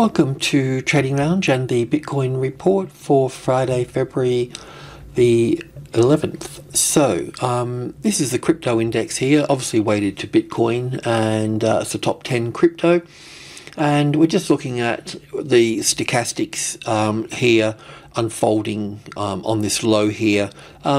Welcome to TradingLounge and the Bitcoin report for Friday, February the 11th. So this is the crypto index here, obviously weighted to Bitcoin, and it's the top 10 crypto. And we're just looking at the stochastics here unfolding on this low here.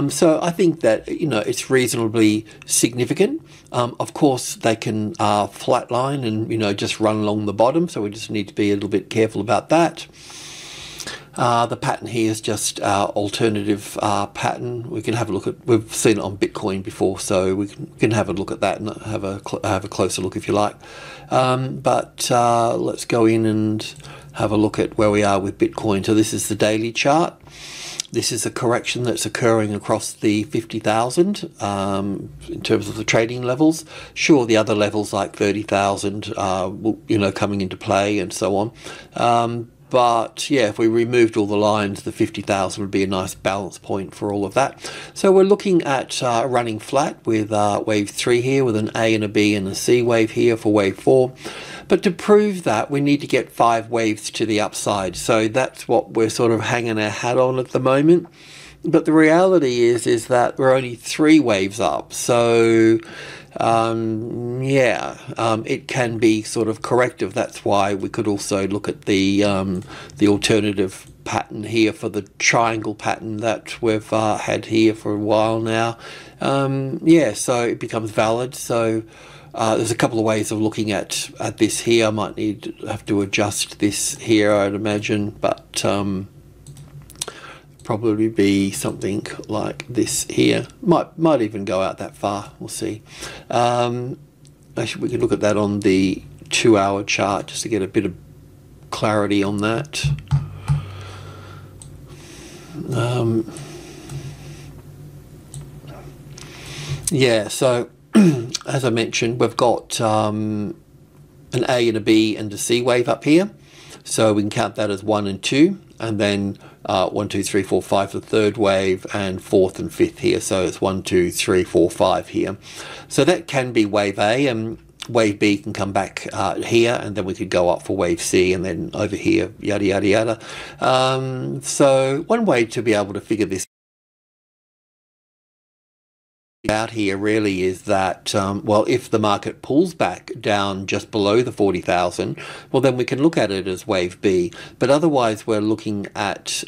So I think that, you know, it's reasonably significant. Of course, they can flatline and, you know, just run along the bottom. So we just need to be a little bit careful about that. The pattern here is just our alternative pattern. We can have a look at, we've seen it on Bitcoin before, so we can have a look at that and have a closer look if you like. But let's go in and have a look at where we are with Bitcoin. So this is the daily chart. This is a correction that's occurring across the 50,000 in terms of the trading levels. Sure, the other levels like 30,000, you know, coming into play and so on. But yeah, if we removed all the lines, the 50,000 would be a nice balance point for all of that. So we're looking at running flat with wave 3 here, with an A and a B and a C wave here for wave 4. But to prove that, we need to get 5 waves to the upside. So that's what we're sort of hanging our hat on at the moment. But the reality is that we're only 3 waves up, so it can be sort of corrective. That's why we could also look at the alternative pattern here for the triangle pattern that we've had here for a while now. So it becomes valid. So there's a couple of ways of looking at this here. I might have to adjust this here, I'd imagine, but probably be something like this here. Might even go out that far, we'll see. Actually, we can look at that on the 2-hour chart just to get a bit of clarity on that. So as I mentioned, we've got an A and a B and a C wave up here, so we can count that as 1 and 2, and then 1, 2, 3, 4, 5 for the third wave, and 4th and 5th here. So it's 1, 2, 3, 4, 5 here. So that can be wave A, and wave B can come back here, and then we could go up for wave C, and then over here, yada yada yada. So one way to be able to figure this out here really is that if the market pulls back down just below the 40,000, well, then we can look at it as wave B. But otherwise, we're looking at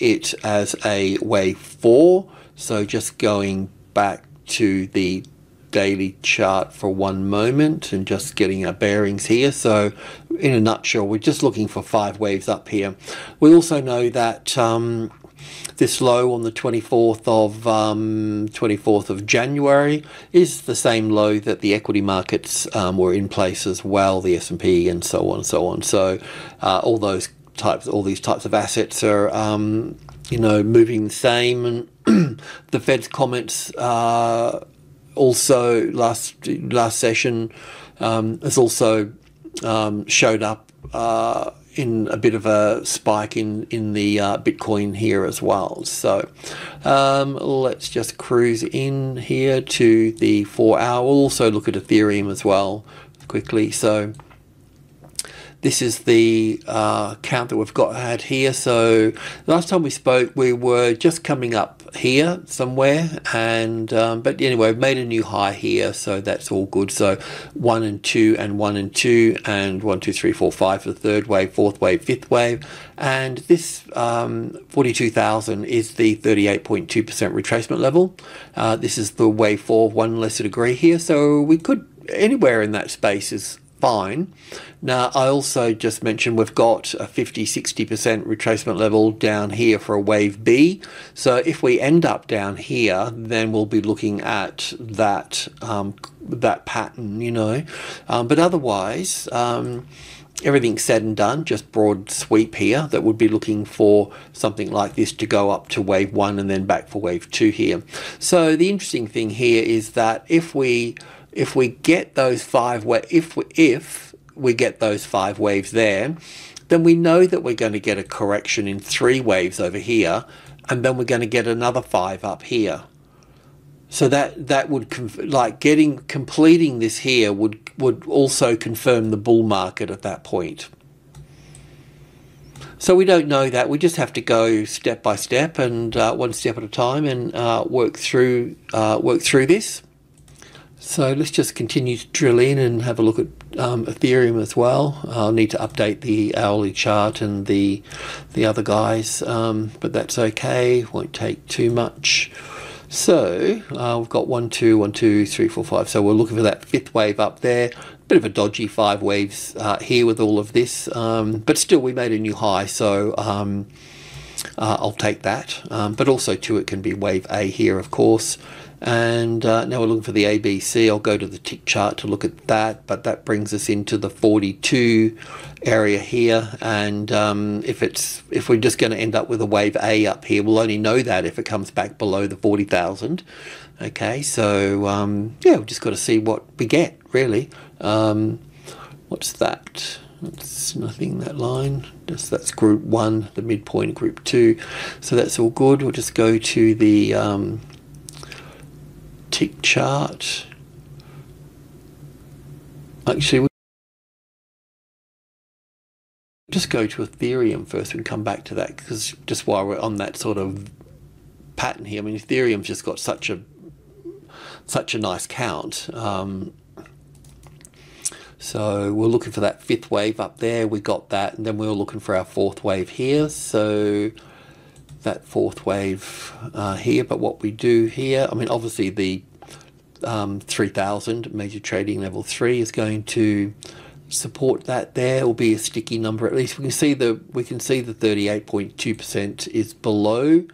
it as a wave 4. So just going back to the daily chart for one moment and just getting our bearings here. So in a nutshell, we're just looking for 5 waves up here. We also know that this low on the 24th of January is the same low that the equity markets were in place as well, the S&P and so on and so on. So all these types of assets are moving the same, and the Fed's comments also last session has also showed up in a bit of a spike in the Bitcoin here as well. So let's just cruise in here to the 4-hour. We'll also look at Ethereum as well quickly. So this is the count that we've had here. So last time we spoke, we were just coming up here somewhere, and but anyway, we've made a new high here, so that's all good. So 1 and 2 and 1 and 2 and 1, 2, 3, 4, 5 for the third wave, fourth wave, fifth wave, and this 42,000 is the 38.2% retracement level. This is the wave 4 of 1 lesser degree here, so we could anywhere in that space is fine. Now, I also just mentioned we've got a 50-60% retracement level down here for a wave B. So if we end up down here, then we'll be looking at that that pattern, you know. But otherwise, everything's said and done, just broad sweep here, that would be looking for something like this to go up to wave 1 and then back for wave 2 here. So the interesting thing here is that if we get those 5 if we get those 5 waves there, then we know that we're going to get a correction in 3 waves over here, and then we're going to get another 5 up here. So that would, like, completing this here would also confirm the bull market at that point. So we don't know that. We just have to go step by step and one step at a time and work through this. So let's just continue to drill in and have a look at Ethereum as well. I'll need to update the hourly chart and the other guys, but that's okay. Won't take too much. So we've got 1, 2, 1, 2, 3, 4, 5. So we're looking for that fifth wave up there. Bit of a dodgy 5 waves here with all of this, but still we made a new high, so I'll take that. But also too, it can be wave A here, of course. And now we're looking for the ABC. I'll go to the tick chart to look at that, but that brings us into the 42 area here. And if we're just going to end up with a wave A up here, we'll only know that if it comes back below the 40,000. Okay, so yeah, we've just got to see what we get, really. What's that? It's nothing, that line. That's group 1, the midpoint, group 2. So that's all good. We'll just go to the tick chart. Actually, we'll just go to Ethereum first and come back to that, because just while we're on that sort of pattern here, I mean, Ethereum's just got such a nice count. So we're looking for that 5th wave up there. We got that, and then we were looking for our 4th wave here. So that 4th wave here. But what we do here, I mean, obviously the 3,000 major trading level 3 is going to support that. There will be a sticky number. At least we can see the 38.2% is below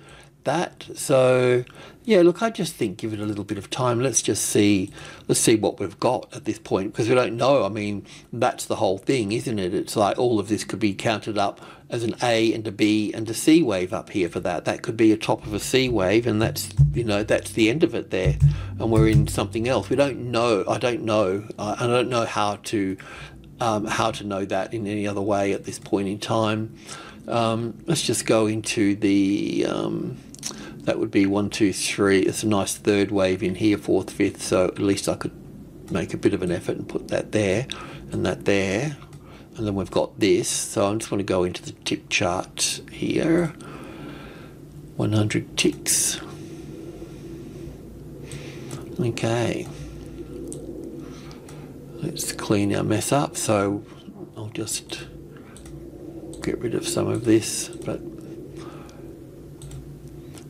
that. So yeah, look, I just think give it a little bit of time. Let's just see, let's see what we've got at this point, because we don't know. I mean, that's the whole thing, isn't it? It's like all of this could be counted up as an A and a B and a C wave up here for that. That could be a top of a C wave, and that's, you know, that's the end of it there, and we're in something else. We don't know. I don't know how to know that in any other way at this point in time. Let's just go into the that would be 1, 2, 3. It's a nice 3rd wave in here, 4th, 5th. So at least I could make a bit of an effort and put that there and that there. And then we've got this. So I'm just going to go into the tick chart here. 100 ticks. Okay. Let's clean our mess up. So I'll just get rid of some of this, but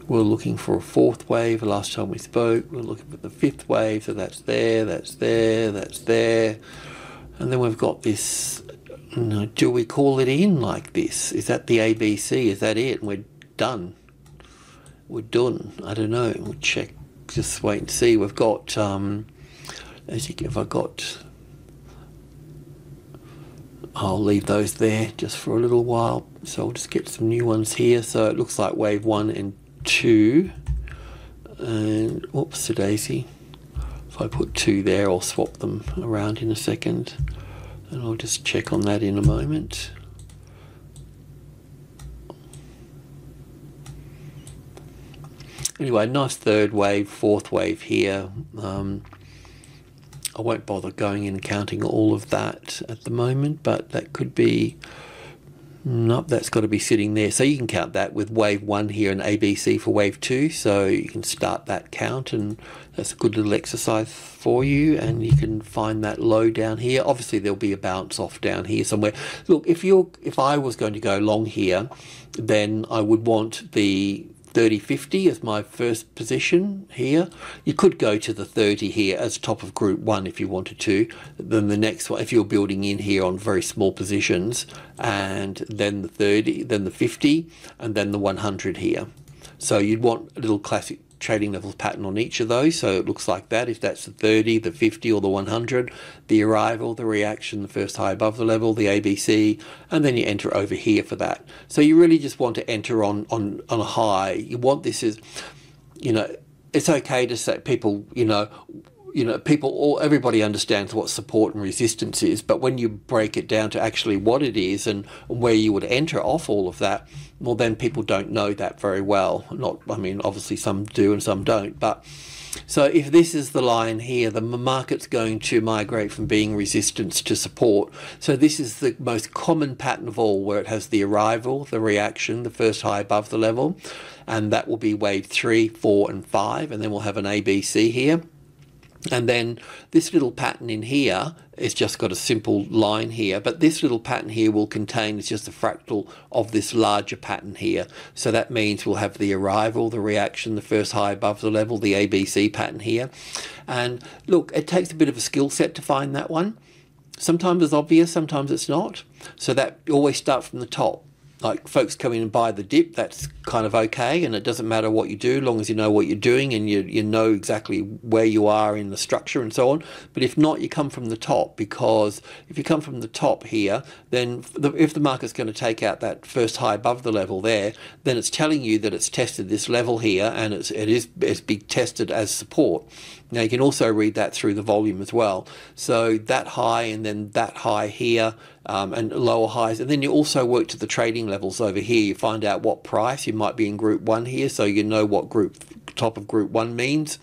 we're looking for a 4th wave. Last time we spoke, we're looking for the 5th wave. So that's there, that's there, that's there. And then we've got this, you know, do we call it in like this? Is that the ABC? Is that it? And we're done. We're done. I don't know. We'll check. Just wait and see. We've got, I think if I got, I'll leave those there just for a little while. So I'll just get some new ones here. So it looks like wave 1 and 2, and whoops a daisy, if I put 2 there, I'll swap them around in a second, and I'll just check on that in a moment. Anyway, nice 3rd wave, 4th wave here. I won't bother going in and counting all of that at the moment, but that could be, nope, that's got to be sitting there. So you can count that with wave 1 here and ABC for wave 2. So you can start that count, and that's a good little exercise for you. And you can find that low down here. Obviously, there'll be a bounce off down here somewhere. Look, if I was going to go long here, then I would want the 30.50 as my first position here. You could go to the 30 here as top of group 1 if you wanted to. Then the next one, if you're building in here on very small positions, and then the 30, then the 50, and then the 100 here. So you'd want a little classic trading levels pattern on each of those. So it looks like that. If that's the 30, the 50, or the 100, the arrival, the reaction, the first high above the level, the ABC, and then you enter over here for that. So you really just want to enter on a high. You want this is, you know, it's okay to say people, you know, people, all, everybody understands what support and resistance is, but when you break it down to actually what it is and where you would enter off all of that, well, then people don't know that very well. Not, I mean, obviously some do and some don't, but So if this is the line here, the market's going to migrate from being resistance to support. So this is the most common pattern of all, where it has the arrival, the reaction, the first high above the level, and that will be wave 3, 4 and 5, and then we'll have an ABC here. And then this little pattern in here, it's just got a simple line here, but this little pattern here will contain, it's just a fractal of this larger pattern here. So that means we'll have the arrival, the reaction, the first high above the level, the ABC pattern here. And look, it takes a bit of a skill set to find that one. Sometimes it's obvious, sometimes it's not. So that always starts from the top. Like folks come in and buy the dip, that's kind of okay, and it doesn't matter what you do, long as you know what you're doing and you know exactly where you are in the structure and so on. But if not, you come from the top, because if you come from the top here, then if the market's going to take out that first high above the level there, then it's telling you that it's tested this level here, and it's been tested as support. Now you can also read that through the volume as well. So that high and then that high here, and lower highs, and then you also work to the trading levels over here. You find out what price you might be in group one here, so you know what group top of group one means,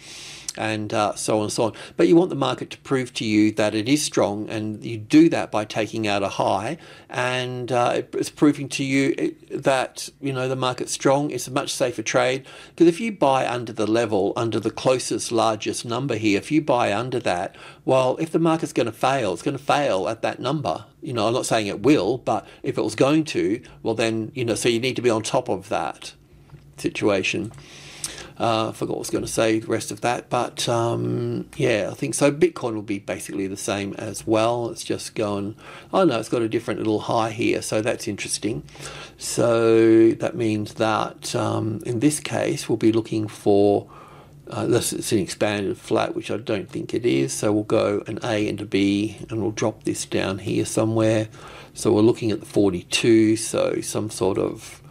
and so on and so on. But you want the market to prove to you that it is strong, and you do that by taking out a high, and it's proving to you that you know the market's strong. It's a much safer trade, because if you buy under the level, under the closest largest number here, if you buy under that, well, if the market's going to fail, it's going to fail at that number. You know, I'm not saying it will, but if it was going to, well then, you know, so you need to be on top of that situation. I forgot what I was going to say the rest of that, but yeah, I think so. Bitcoin will be basically the same as well. It's just gone, oh no, it's got a different little high here, so that's interesting. So that means that in this case we'll be looking for, unless it's an expanded flat, which I don't think it is, so we'll go an A and a B, and we'll drop this down here somewhere. So we're looking at the 42, so some sort of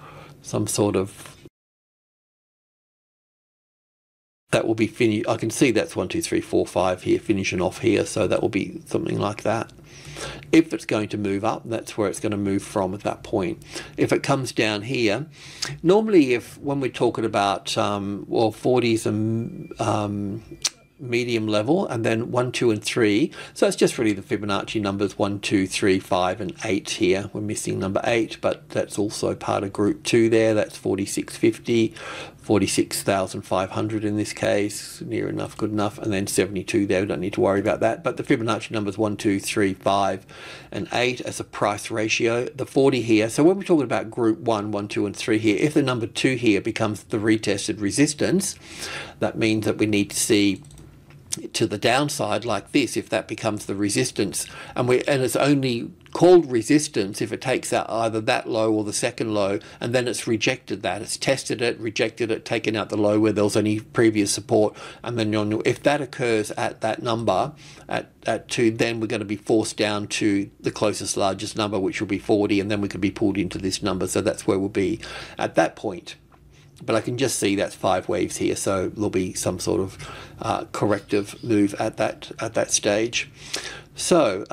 that will be finished. I can see that's 1, 2, 3, 4, 5 here, finishing off here, so that will be something like that. If it's going to move up, that's where it's going to move from at that point. If it comes down here, normally when we're talking about, well, 40s and medium level, and then 1, 2 and 3, so it's just really the Fibonacci numbers 1, 2, 3, 5 and 8 here. We're missing number 8, but that's also part of group 2 there. That's 4650, 46,500 in this case, near enough, good enough, and then 72 there. We don't need to worry about that, but the Fibonacci numbers 1, 2, 3, 5 and 8 as a price ratio, the 40 here. So when we're talking about group 1, 1, 2 and 3 here, if the number 2 here becomes the retested resistance, that means that we need to see to the downside like this. If that becomes the resistance, and it's only called resistance if it takes out either that low or the second low, and then it's rejected that, it's tested it, rejected it, taken out the low where there was any previous support, and then if that occurs at that number at 2, then we're going to be forced down to the closest largest number, which will be 40, and then we could be pulled into this number. So that's where we'll be at that point. But I can just see that's 5 waves here, so there'll be some sort of corrective move at that stage. So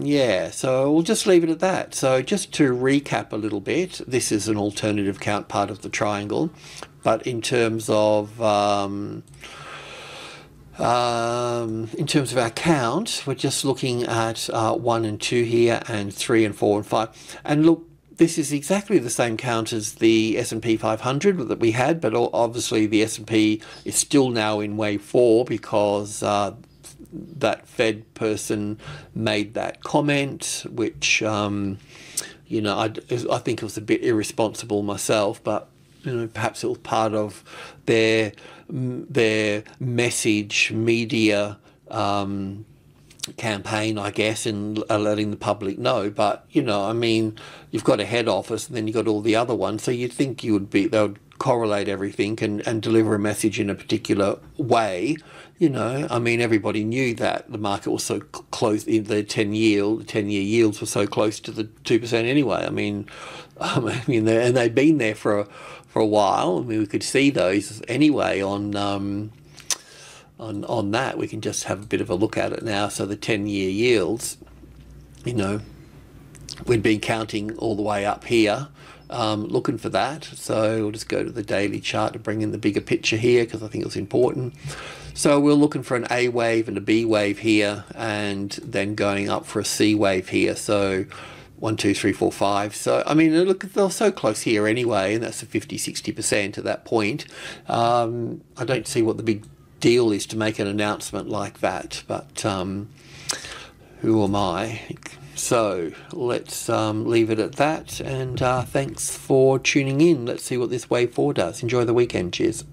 yeah, so we'll just leave it at that. So just to recap a little bit, this is an alternative counterpart of the triangle, but in terms of our count, we're just looking at 1 and 2 here, and 3 and 4 and 5. And look, this is exactly the same count as the S&P 500 that we had, but obviously the S&P is still now in wave 4, because that Fed person made that comment, which, you know, I think it was a bit irresponsible myself, but, you know, perhaps it was part of their message media campaign, I guess, in letting the public know. But you know, I mean, you've got a head office, and then you've got all the other ones, so you'd think they would correlate everything and deliver a message in a particular way. You know, I mean, everybody knew that the market was so close, in the 10-year yields were so close to the 2% anyway. I mean, and they've been there for a while. I mean, we could see those anyway on that. We can just have a bit of a look at it now. So the 10-year yields, you know, we'd been counting all the way up here, looking for that. So we'll just go to the daily chart to bring in the bigger picture here, because I think it's important. So we're looking for an A wave and a B wave here, and then going up for a C wave here. So 1, 2, 3, 4, 5. So I mean, look, they're so close here anyway, and that's a 50-60% at that point. I don't see what the big deal is to make an announcement like that, but who am I? So let's leave it at that, and thanks for tuning in. Let's see what this wave 4 does. Enjoy the weekend. Cheers.